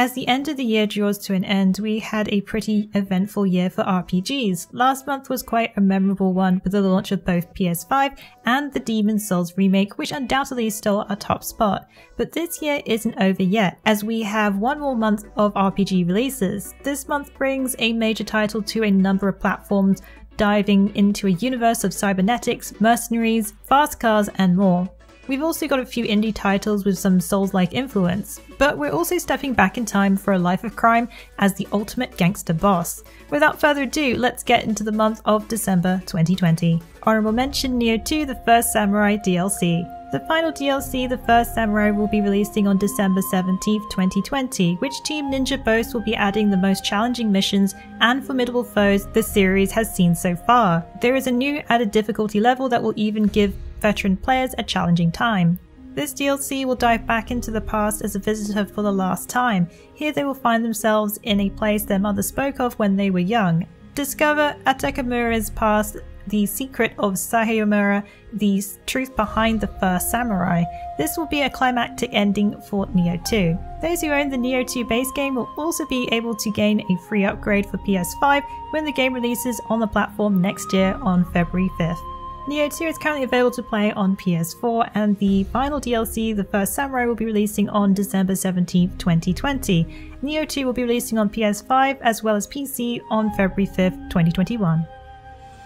As the end of the year draws to an end, we had a pretty eventful year for RPGs. Last month was quite a memorable one with the launch of both PS5 and the Demon's Souls remake, which undoubtedly is still our top spot. But this year isn't over yet, as we have one more month of RPG releases. This month brings a major title to a number of platforms, diving into a universe of cybernetics, mercenaries, fast cars, and more. We've also got a few indie titles with some Souls-like influence, but we're also stepping back in time for a life of crime as the ultimate gangster boss. Without further ado, let's get into the month of December 2020. Honorable mention: Nioh 2, The First Samurai DLC. The final DLC, The First Samurai, will be releasing on December 17th, 2020, which Team Ninja boasts will be adding the most challenging missions and formidable foes the series has seen so far. There is a new added difficulty level that will even give veteran players a challenging time. This DLC will dive back into the past as a visitor for the last time. Here they will find themselves in a place their mother spoke of when they were young. Discover Atakamura's past, the secret of Sahayomura, the truth behind the First Samurai. This will be a climactic ending for Nioh 2. Those who own the Nioh 2 base game will also be able to gain a free upgrade for PS5 when the game releases on the platform next year on February 5th. Nioh 2 is currently available to play on PS4, and the final DLC, The First Samurai, will be releasing on December 17, 2020. Nioh 2 will be releasing on PS5 as well as PC on February 5, 2021.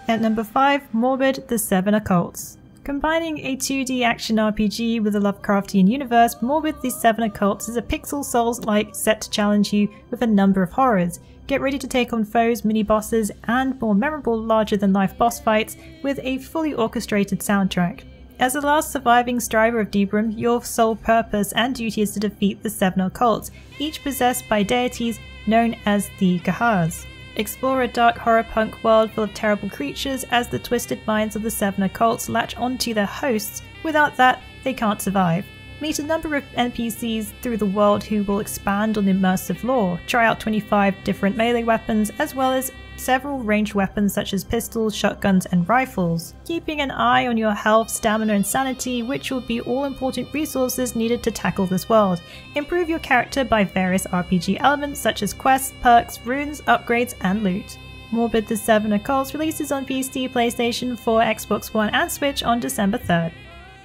At number 5, Morbid The Seven Acolytes. Combining a 2D action RPG with a Lovecraftian universe, Morbid The Seven Acolytes is a pixel Souls-like set to challenge you with a number of horrors. Get ready to take on foes, mini-bosses, and more memorable larger-than-life boss fights with a fully orchestrated soundtrack. As the last surviving striver of Debrum, your sole purpose and duty is to defeat the seven occults, each possessed by deities known as the Gahars. Explore a dark horror-punk world full of terrible creatures as the twisted minds of the seven occults latch onto their hosts. Without that, they can't survive. Meet a number of NPCs through the world who will expand on the immersive lore. Try out 25 different melee weapons as well as several ranged weapons such as pistols, shotguns, and rifles. Keeping an eye on your health, stamina, and sanity, which will be all important resources needed to tackle this world. Improve your character by various RPG elements such as quests, perks, runes, upgrades, and loot. Morbid The Seven Acolytes releases on PC, PlayStation 4, Xbox One, and Switch on December 3rd.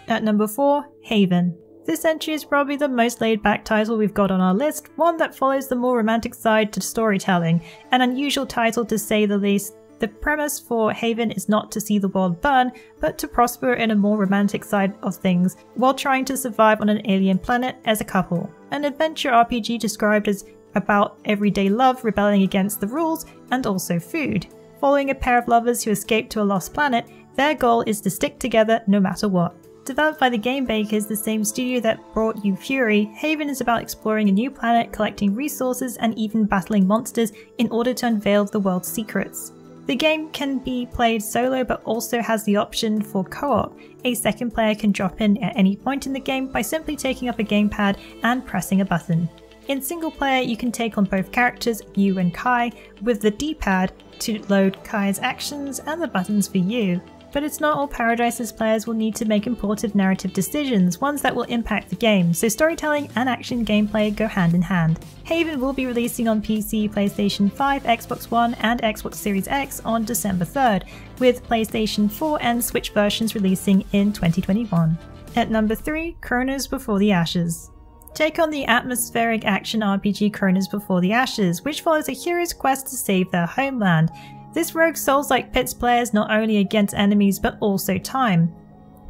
At number 4, Haven. This entry is probably the most laid-back title we've got on our list, one that follows the more romantic side to storytelling. An unusual title to say the least. The premise for Haven is not to see the world burn, but to prosper in a more romantic side of things, while trying to survive on an alien planet as a couple. An adventure RPG described as about everyday love, rebelling against the rules, and also food. Following a pair of lovers who escape to a lost planet, their goal is to stick together no matter what. Developed by the Game Bakers, the same studio that brought you Fury, Haven is about exploring a new planet, collecting resources, and even battling monsters in order to unveil the world's secrets. The game can be played solo but also has the option for co-op. A second player can drop in at any point in the game by simply taking up a gamepad and pressing a button. In single player, you can take on both characters, you and Kai, with the D-pad to load Kai's actions and the buttons for you. But it's not all paradise, as players will need to make important narrative decisions, ones that will impact the game, so storytelling and action gameplay go hand in hand. Haven will be releasing on PC, PlayStation 5, Xbox One, and Xbox Series X on December 3rd, with PlayStation 4 and Switch versions releasing in 2021. At number 3, Chronos Before the Ashes. Take on the atmospheric action RPG Chronos Before the Ashes, which follows a hero's quest to save their homeland. This rogue Souls-like pits players not only against enemies but also time.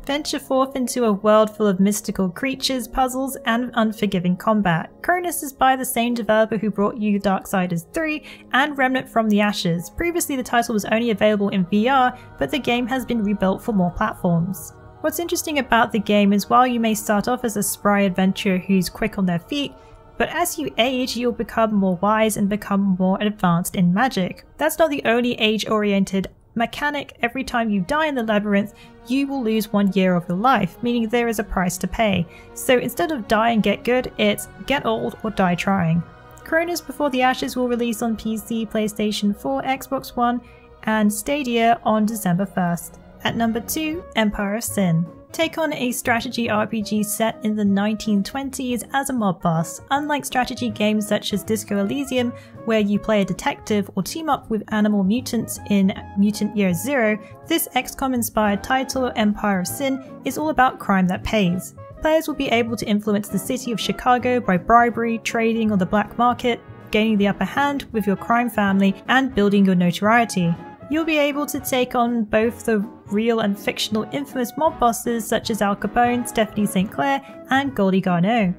Venture forth into a world full of mystical creatures, puzzles, and unforgiving combat. Cronus is by the same developer who brought you Darksiders 3 and Remnant from the Ashes. Previously the title was only available in VR, but the game has been rebuilt for more platforms. What's interesting about the game is while you may start off as a spry adventurer who's quick on their feet, but as you age, you'll become more wise and become more advanced in magic. That's not the only age-oriented mechanic. Every time you die in the labyrinth, you will lose 1 year of your life, meaning there is a price to pay. So instead of die and get good, it's get old or die trying. Chronos Before the Ashes will release on PC, PlayStation 4, Xbox One, and Stadia on December 1st. At number 2, Empire of Sin. Take on a strategy RPG set in the 1920s as a mob boss. Unlike strategy games such as Disco Elysium, where you play a detective or team up with animal mutants in Mutant Year Zero, this XCOM-inspired title, Empire of Sin, is all about crime that pays. Players will be able to influence the city of Chicago by bribery, trading, or the black market, gaining the upper hand with your crime family and building your notoriety. You'll be able to take on both the real and fictional infamous mob bosses such as Al Capone, Stephanie St Clair, and Goldie Garneau.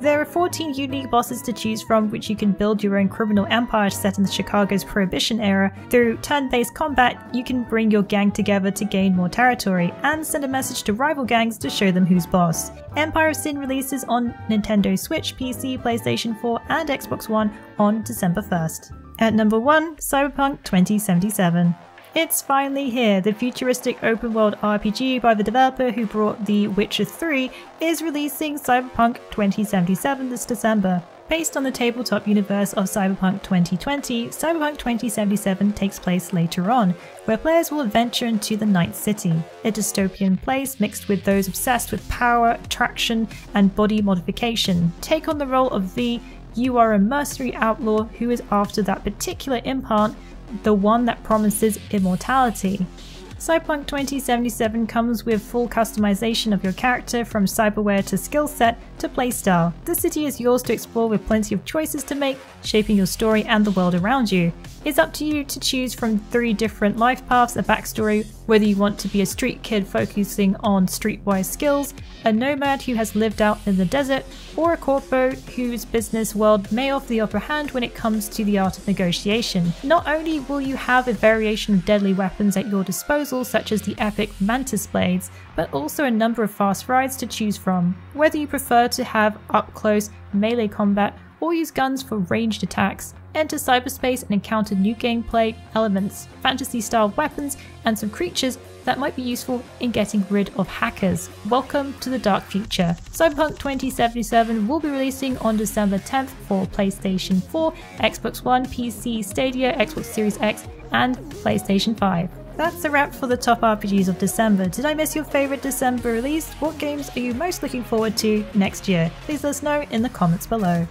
There are 14 unique bosses to choose from, which you can build your own criminal empire set in the Chicago's Prohibition era. Through turn-based combat, you can bring your gang together to gain more territory, and send a message to rival gangs to show them who's boss. Empire of Sin releases on Nintendo Switch, PC, PlayStation 4, and Xbox One on December 1st. At number 1, Cyberpunk 2077. It's finally here. The futuristic open-world RPG by the developer who brought The Witcher 3 is releasing Cyberpunk 2077 this December. Based on the tabletop universe of Cyberpunk 2020, Cyberpunk 2077 takes place later on, where players will adventure into the Night City, a dystopian place mixed with those obsessed with power, attraction, and body modification. Take on the role of V. You are a mercenary outlaw who is after that particular implant, the one that promises immortality. Cyberpunk 2077 comes with full customization of your character, from cyberware to skill set to playstyle. The city is yours to explore, with plenty of choices to make, shaping your story and the world around you. It's up to you to choose from 3 different life paths, a backstory, whether you want to be a street kid focusing on streetwise skills, a nomad who has lived out in the desert, or a corpo whose business world may offer the upper hand when it comes to the art of negotiation. Not only will you have a variation of deadly weapons at your disposal, such as the epic Mantis blades, but also a number of fast rides to choose from. Whether you prefer to have up-close melee combat or use guns for ranged attacks, enter cyberspace and encounter new gameplay elements, fantasy-style weapons, and some creatures that might be useful in getting rid of hackers. Welcome to the dark future. Cyberpunk 2077 will be releasing on December 10th for PlayStation 4, Xbox One, PC, Stadia, Xbox Series X, and PlayStation 5. That's a wrap for the top RPGs of December. Did I miss your favourite December release? What games are you most looking forward to next year? Please let us know in the comments below.